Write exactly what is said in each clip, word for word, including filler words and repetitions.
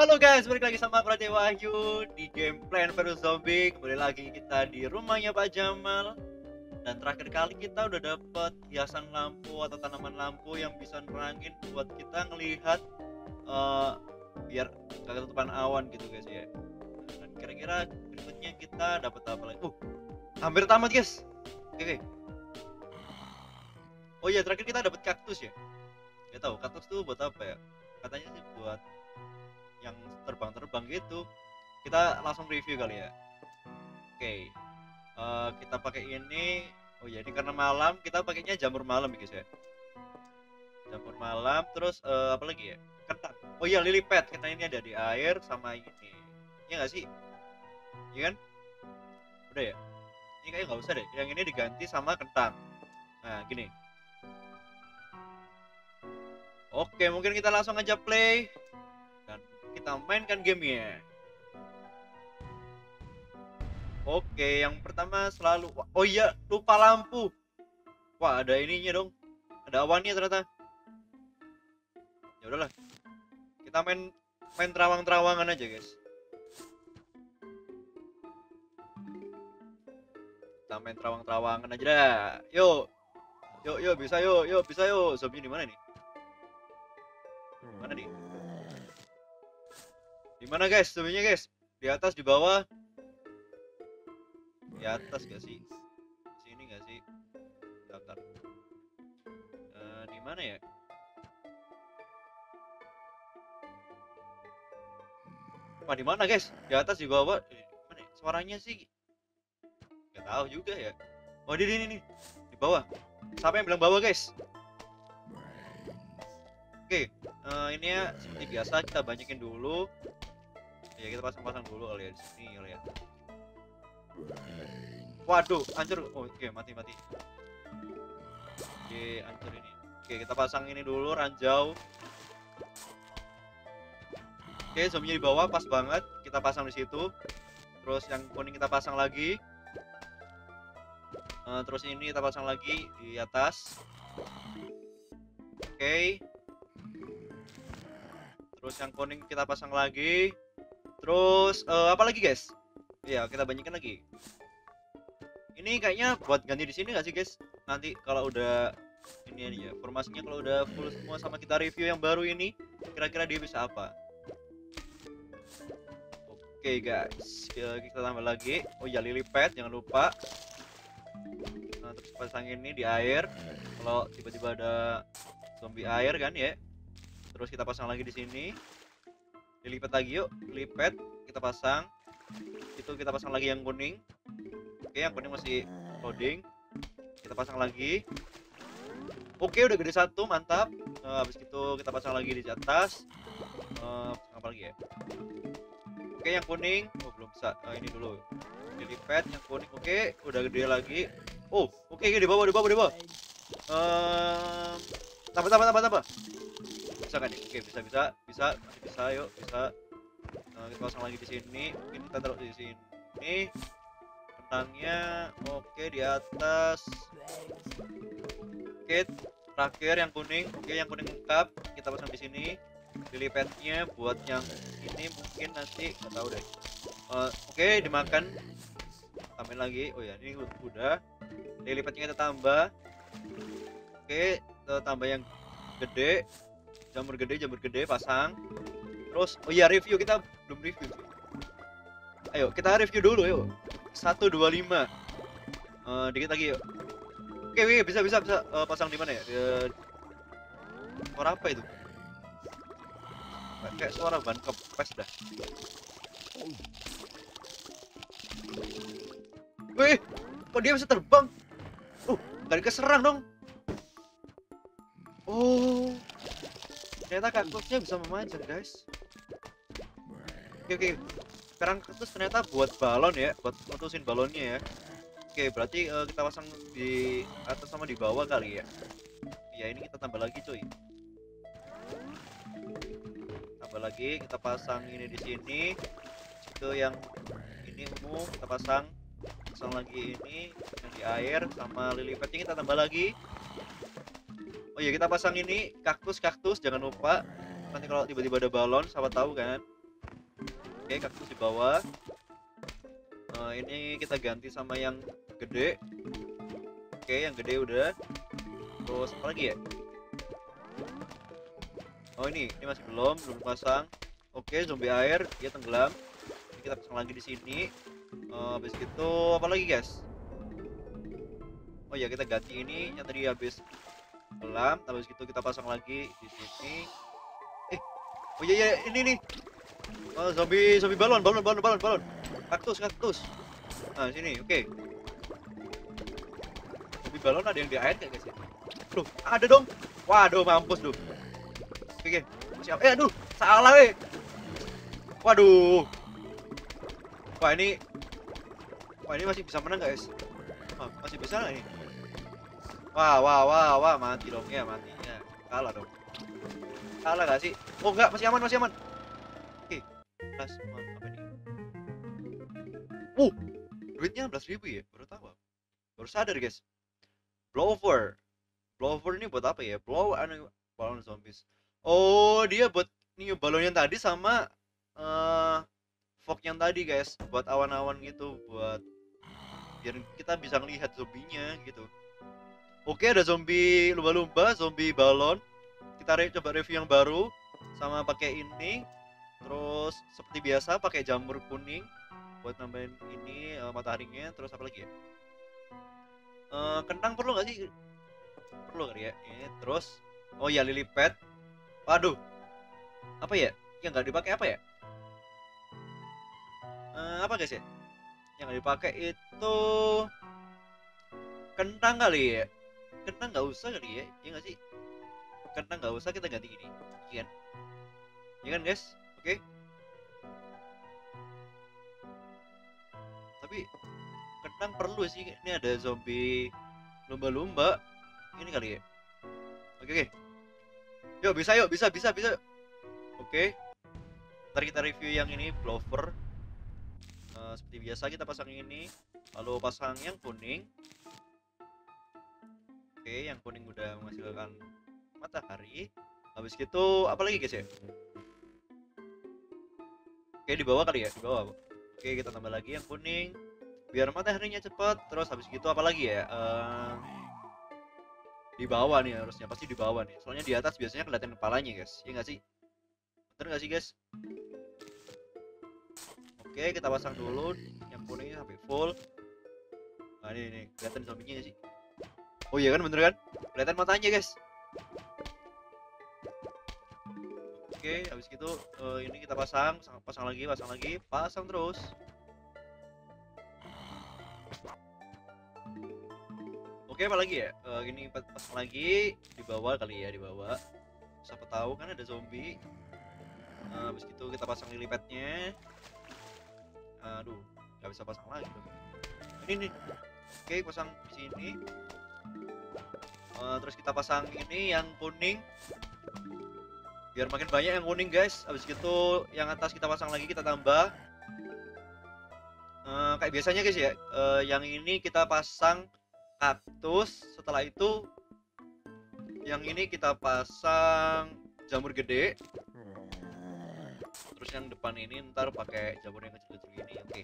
Halo guys, balik lagi sama Raditya Wahyu di game Plants vs Zombies. Kembali lagi kita di rumahnya Pak Jamal. Dan terakhir kali kita udah dapat hiasan lampu atau tanaman lampu yang bisa nerangin buat kita ngelihat uh, biar gak ketutupan awan gitu guys ya. Dan kira-kira berikutnya kita dapat apa lagi? Uh, hampir tamat guys. Oke. Okay. Oh iya, terakhir kita dapat kaktus ya. Gak tahu kaktus tuh buat apa ya? Katanya sih buat yang terbang-terbang gitu. Kita langsung review kali ya. Oke, okay. uh, kita pakai ini. Oh ya, ini karena malam kita pakainya jamur malam guys ya. Jamur malam, terus uh, apa lagi ya? Ketan. Oh iya, lily pad. Ketan ini ada di air sama ini. Iya nggak sih? Iya kan? Udah ya. Ini kayaknya nggak usah deh. Yang ini diganti sama ketan. Nah gini. Oke, mungkin kita langsung aja play dan kita mainkan gamenya. Oke, yang pertama selalu, oh iya lupa lampu. Wah, ada ininya dong, ada awannya ternyata. Ya udahlah, kita main main terawang-terawangan aja guys. Kita main terawang-terawangan aja dah. Yuk, yuk, yuk bisa yuk, yuk bisa yuk. Zombie di mana nih? Mana nih? Di mana guys? Zombinya guys? Di atas, di bawah. Di atas gak sih? Di sini gak sih? Bentar. Uh, di mana ya? Wah, di mana guys? Di atas, di bawah. Eh, mana? Suaranya sih gak tahu juga ya. Oh, di sini nih. Di bawah. Siapa yang bilang bawah guys? Oke, okay, uh, ini ya seperti biasa kita banyakin dulu. Ya kita pasang-pasang dulu kali ya di sini kali ya. Waduh, hancur. Oh, oke, okay, mati-mati. Oke, okay, hancur ini. Oke, okay, kita pasang ini dulu ranjau. Oke, okay, zombie di bawah pas banget. Kita pasang di situ. Terus yang kuning kita pasang lagi. Uh, terus ini kita pasang lagi di atas. Oke. Okay. Terus yang kuning kita pasang lagi. Terus uh, apa lagi guys? Iya, kita banyakin lagi. Ini kayaknya buat ganti di sini nggak sih guys? Nanti kalau udah ini aja formasinya, kalau udah full semua sama kita review yang baru ini, kira-kira dia bisa apa? Oke okay, guys, kita, kita tambah lagi. Oh ya, lily pad jangan lupa. Nah, terus pasang ini di air. Kalau tiba-tiba ada zombie air kan ya. Terus kita pasang lagi di sini, dilipat lagi yuk, lipat kita pasang, itu kita pasang lagi yang kuning. Oke, yang kuning masih loading, kita pasang lagi. Oke, udah gede satu, mantap. Uh, habis itu kita pasang lagi di atas. Uh, apa lagi ya? Oke, yang kuning, oh belum bisa. Uh, ini dulu, dilipat yang kuning. Oke, udah gede lagi. Oh, oke, di bawah, di bawah, di bawah. Uh, tambah, tambah, tambah, tambah. Bisa kan ya? Oke, bisa bisa bisa masih bisa, yuk bisa. Nah, kita pasang lagi di sini, mungkin kita taruh di sini kentangnya. Oke, di atas. Oke, terakhir yang kuning. Oke, yang kuning lengkap kita pasang di sini, dilipatnya buat yang ini mungkin nanti nggak tahu deh. Uh, oke, dimakan, tambahin lagi. Oh ya, ini udah dilipatnya kita tambah. Oke, kita tambah yang gede. Jamur gede, jamur gede, pasang. Terus, oh iya review, kita belum review. Ayo, kita review dulu yuk. satu dua lima. Uh, dikit lagi yuk. Oke, okay, bisa bisa bisa uh, pasang di mana ya? Uh, suara apa itu? Kayak suara ban kempes dah. Wih, kok dia bisa terbang? Uh, dari keserang dong. Oh. Ternyata kaktusnya bisa memanjat guys. Oke oke. Sekarang kaktus ternyata buat balon ya, buat putusin balonnya ya. Oke, berarti uh, kita pasang di atas sama di bawah kali ya. Ya ini kita tambah lagi cuy. Tambah lagi, kita pasang ini di sini. Itu yang ini ungu kita pasang. Pasang lagi ini yang di air sama lily padnya kita tambah lagi. Oh iya, kita pasang ini kaktus-kaktus jangan lupa. Nanti kalau tiba-tiba ada balon, siapa tahu kan. Oke, kaktus di bawah. Nah, ini kita ganti sama yang gede. Oke, yang gede udah. Terus apa lagi ya? Oh ini, ini masih belum, belum pasang. Oke, zombie air, dia tenggelam. Ini kita pasang lagi di sini. Uh, habis itu apa lagi guys? Oh ya, kita ganti ini yang tadi habis tenggelam. Habis itu kita pasang lagi di sini. Eh, oh iya, iya ini nih. Oh, zombie, zombie balon, balon, balon, balon, balon. Kaktus, kaktus. Nah, sini, oke. Okay. Zombie balon ada yang di air nggak guys? Duh, ada dong. Waduh, mampus duh. Oke, okay. Siap. Eh, aduh, salah weh. Waduh. Wah, ini. Wah, ini masih bisa menang nggak guys? Wah, masih bisa nggak ini? Wah, wah, wah, wah, mati dong ya, matinya. Kalah dong. Kalah nggak sih? Oh, nggak, masih aman, masih aman. Mas, apa ini? Uh, duitnya enam belas ribu ya, baru tahu. Baru sadar guys. Blower, blower ini buat apa ya? Blow balon zombies. Oh, dia buat nih balon yang tadi sama uh, fog yang tadi guys, buat awan-awan gitu, buat biar kita bisa lihat zombinya gitu. Oke, ada zombie lumba-lumba, zombie balon. Kita re coba review yang baru sama pakai ini. Terus seperti biasa pakai jamur kuning buat nambahin ini uh, mataharinya. Terus apa lagi ya? Uh, kentang perlu nggak sih? Perlu kali ya. Ini terus oh ya lily pad. Waduh. Apa ya? Yang nggak dipakai apa ya? Uh, apa guys ya? Yang nggak dipakai itu kentang kali ya. Kentang nggak usah kali ya? Iya nggak sih? Kentang nggak usah, kita ganti ini. Iya kan? Iya kan guys? Oke, okay. Tapi kentang perlu sih. Ini ada zombie lumba-lumba ini kali ya. Oke, okay, okay. Yuk bisa, yuk bisa, bisa, bisa. Oke, okay. Ntar kita review yang ini blower. Uh, seperti biasa kita pasang ini, lalu pasang yang kuning. Oke, okay, yang kuning udah menghasilkan matahari. Habis gitu apa lagi guys ya? Oke, di bawah kali ya, di bawah. Oke, kita tambah lagi yang kuning biar mataharinya cepat. Terus habis gitu apa lagi ya? Uh, di bawah nih harusnya, pasti di bawah nih. Soalnya di atas biasanya kelihatan kepalanya guys. Iya nggak sih? Bener nggak sih guys? Oke, kita pasang dulu yang kuningnya sampai full. Nah, ini nih kelihatan zombinya nggak sih? Oh iya kan, bener kan? Kelihatan matanya guys. Oke, okay, habis itu uh, ini kita pasang, pasang lagi, pasang lagi, pasang terus. Oke, okay, apa lagi ya? Uh, ini pasang lagi di bawah kali ya, di bawah. Siapa tahu kan ada zombie. Uh, habis itu kita pasang lily padnya. Aduh, nggak bisa pasang lagi. Ini nih. Oke, okay, pasang di sini. Uh, terus kita pasang ini yang kuning. Biar makin banyak yang kuning guys. Habis gitu yang atas kita pasang lagi, kita tambah. Uh, kayak biasanya guys ya. Uh, yang ini kita pasang kaktus. Setelah itu yang ini kita pasang jamur gede. Terus yang depan ini ntar pakai jamur yang kecil-kecil ini. Oke.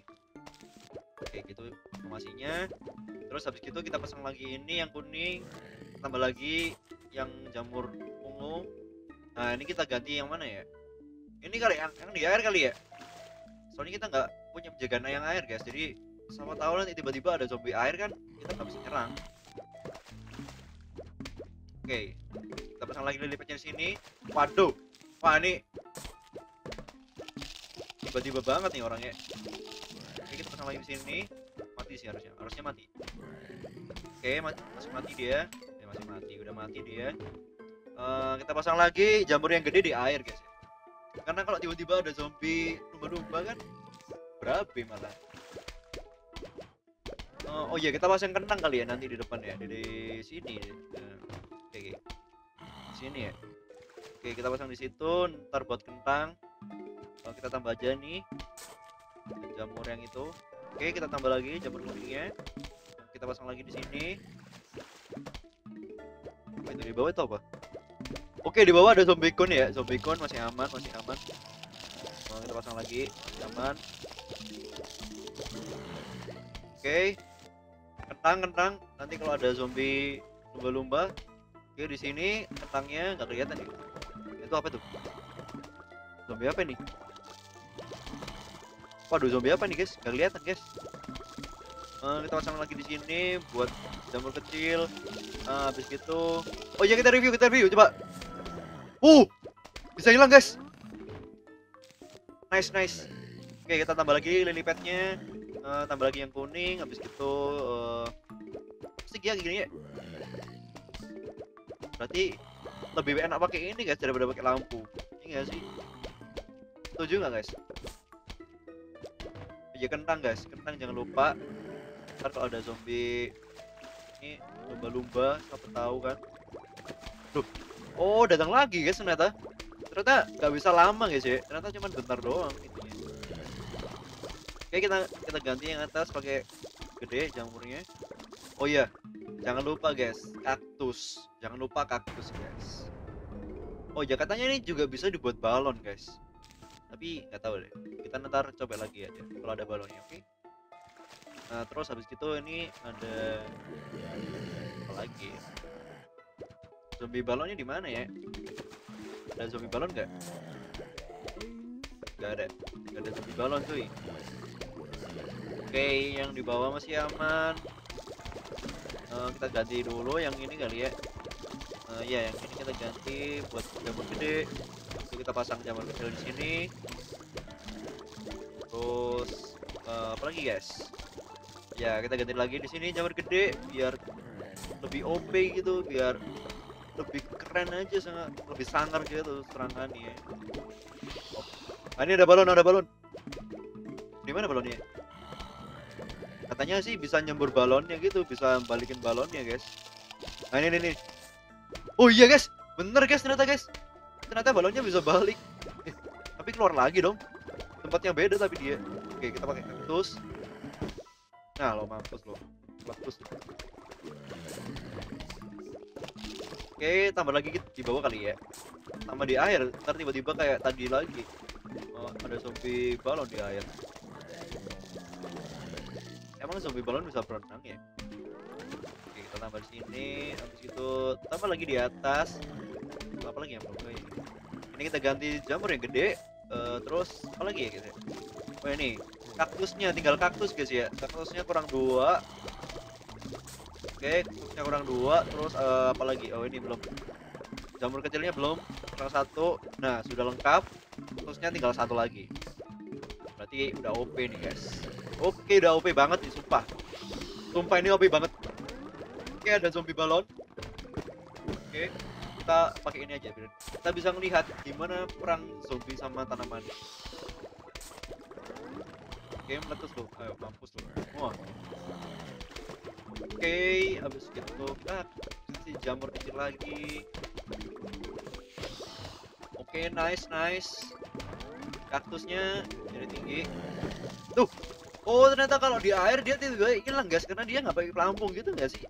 Oke, gitu informasinya. Terus habis gitu kita pasang lagi ini yang kuning. Tambah lagi yang jamur ungu. Nah, ini kita ganti yang mana ya? Ini kali yang, yang di air kali ya? Soalnya kita nggak punya penjagaan yang air guys. Jadi sama tahu nanti tiba-tiba ada zombie air kan, kita nggak bisa nyerang. Oke, okay. Kita pasang lagi lily padnya di sini. Waduh, wah ini tiba-tiba banget nih orangnya. Oke, kita pasang lagi di sini. Mati sih harusnya, harusnya mati. Oke, okay, mati, masih mati dia. Ya, masih mati, udah mati dia. Uh, kita pasang lagi jamur yang gede di air guys ya. Karena kalau tiba-tiba ada zombie lumba-lumba kan berabe malah. Uh, oh iya, kita pasang kentang kali ya nanti di depan ya, di sini. Uh, oke, okay, okay. Sini ya. Oke, okay, kita pasang di situ. Ntar buat kentang. Uh, kita tambah aja nih jamur yang itu. Oke, okay, kita tambah lagi jamur kuningnya. Uh, kita pasang lagi di sini. Itu di bawah itu apa? Oke, di bawah ada zombie cone ya. Zombie cone masih aman, masih aman. Nah, kita pasang lagi, aman. Oke, okay. Kentang-kentang. Nanti kalau ada zombie lumba-lumba, oke okay, di sini kentangnya nggak kelihatan nih. Itu apa tuh? Zombie apa nih? Waduh, zombie apa nih guys? Nggak kelihatan guys. Uh, kita pasang lagi di sini buat jamur kecil. Uh, habis gitu. Oh iya, kita review, kita review coba. Uh, bisa hilang guys. Nice, nice. Oke, okay, kita tambah lagi lily padnya. Uh, tambah lagi yang kuning. Habis gitu. Uh, pasti ya gini ya. Berarti lebih enak pakai ini guys daripada pakai lampu. Iya nggak sih? Setuju nggak guys? Ya kentang guys, kentang jangan lupa. Ntar kalau ada zombie ini lumba-lumba, siapa tahu kan. Duh. Oh, datang lagi guys ternyata. Ternyata nggak bisa lama guys ya. Ternyata cuma bentar doang itunya. Oke, kita kita ganti yang atas pakai gede jamurnya. Oh iya, jangan lupa guys, kaktus. Jangan lupa kaktus guys. Oh ya, katanya ini juga bisa dibuat balon guys. Tapi nggak tahu deh. Kita ntar coba lagi aja kalau ada balonnya, oke? Okay? Nah, terus habis itu ini ada apa lagi? Zombie balonnya di mana ya? Ada zombie balon nggak? Nggak ada, nggak ada zombie balon cuy. Oke, yang di bawah masih aman. Uh, kita ganti dulu yang ini kali ya. Uh, ya, yang ini kita ganti buat jamur gede. Lalu kita pasang jamur kecil di sini. Terus uh, apa lagi guys? Ya, kita ganti lagi di sini jamur gede biar lebih O P gitu, biar lebih keren aja, sangat lebih sangar gitu serangan ya. Oh. Nah, ini ada balon, ada balon. Di mana balonnya? Katanya sih bisa nyembur balonnya gitu, bisa balikin balonnya, guys. Nah, ini ini. Oh iya, guys. Bener, guys, ternyata, guys. Ternyata balonnya bisa balik. Eh, tapi keluar lagi dong. Tempatnya beda tapi dia. Oke, kita pakai kaktus. Nah lo mampus lo, mampus. Oke, tambah lagi di bawah kali ya. Tambah di air, ntar tiba-tiba kayak tadi lagi. Oh, ada zombie balon di air. Emang zombie balon bisa berenang ya? Oke, kita tambah di sini. Habis itu tambah lagi di atas. Apa lagi yang belum? Ini kita ganti jamur yang gede. Uh, terus apa lagi ya guys? Oh ini. Kaktusnya, tinggal kaktus guys ya. Kaktusnya kurang dua. Oke, kaktusnya kurang dua. Terus uh, apa lagi? Oh ini belum. Jamur kecilnya belum. Kurang satu. Nah sudah lengkap. Kaktusnya tinggal satu lagi. Berarti udah O P nih guys. Oke, udah O P banget nih sumpah. Sumpah ini O P banget. Oke, ada zombie balon. Oke, kita pakai ini aja. Kita bisa melihat gimana perang zombie sama tanaman. Oke, meletus loh, ayo mampus loh. Oh. Oke, okay, habis itu kita kasih jamur kecil lagi. Oke, okay, nice, nice. Kaktusnya jadi tinggi. Tuh, oh ternyata kalau di air dia tiba-tiba hilang guys, karena dia nggak pakai pelampung gitu nggak sih?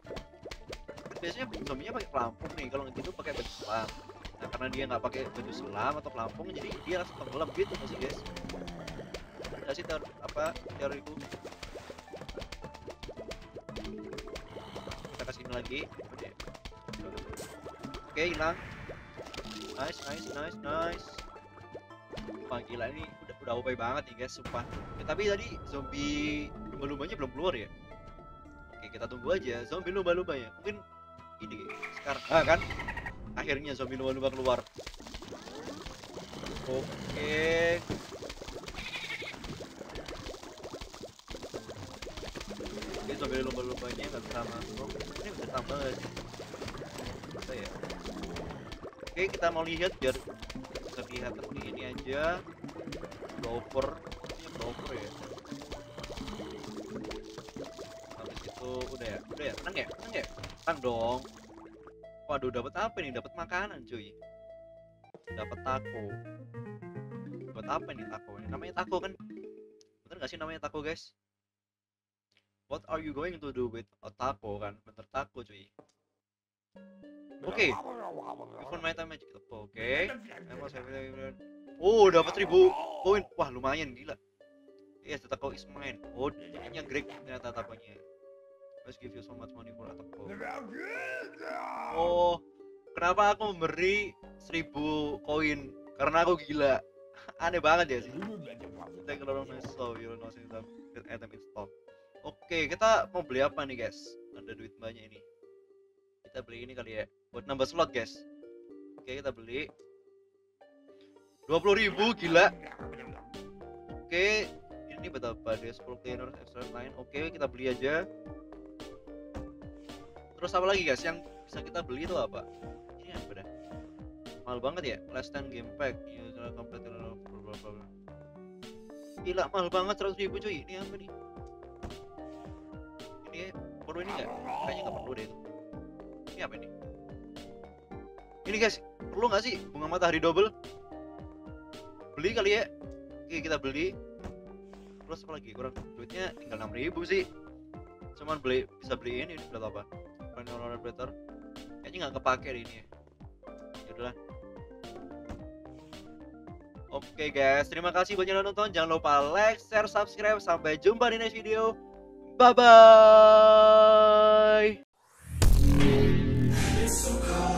Biasanya zombie-nya pakai pelampung nih, kalau gitu pakai baju selam. Nah, karena dia nggak pakai baju selam atau pelampung, jadi dia langsung tenggelam gitu nggak sih guys? Kasih teori apa teori itu kita kasih ini lagi. Oke, hilang. Nice, nice, nice, nice. Wah gila, ini udah udah O P banget nih guys sumpah ya. Tapi tadi zombie lumba-lumbanya belum keluar ya. Oke, kita tunggu aja zombie lumba-lumbanya. Mungkin ini sekarang ah, kan akhirnya zombie lumba-lumba keluar. Oke, zombie lumba-lumbanya nggak bisa masuk. Ini bisa tambah nggak sih? Bisa ya. Oke, kita mau lihat biar terlihat seperti ini aja. Blower, ini blower ya. Habis itu udah ya, udah ya, tenang ya, tenang ya, tenang dong. Waduh, dapat apa nih? Dapat makanan cuy. Dapat taco. Buat apa nih taco? Namanya taco kan? Bener nggak sih namanya taco guys? What are you going to do with a taco kan? Bener taco cuy. Oke, okay. Oke, okay. Oh, dapat seribu poin. Wah, lumayan, gila. Yes, attack is mine. Oh, ini yang Greg ternyata tapanya. Let's give you so much money for attack. Oh, kenapa aku memberi seribu koin? Karena aku gila. Aneh banget ya sih. Take a lot of my soul, you're not seeing them. Item install. Oke, kita mau beli apa nih, guys? Ada duit banyak ini. Kita beli ini kali ya. Buat nambah slot, guys. Oke, kita beli dua puluh ribu, gila. Oke, ini betapa ada sepuluh cleaner extra lain. Oke, kita beli aja. Terus apa lagi, guys? Yang bisa kita beli itu apa? Ini apa dah? Mahal banget ya. Last time game pack. User complete blablabla. Gila, mahal banget seratus ribu, cuy. Ini apa nih? Ini perlu ini enggak? Kayaknya enggak perlu deh. Ini apa ini? Ini, guys, perlu nggak sih bunga matahari double? Beli kali ya. Oke, kita beli. Terus apa lagi? Kurang duitnya tinggal enam ribu sih. Cuman beli, bisa beli ini buat apa? Panel better. Kayaknya nggak kepake deh ini. Ya udahlah. Oke, guys, terima kasih banyak udah nonton. Jangan lupa like, share, subscribe. Sampai jumpa di next video. Bye bye.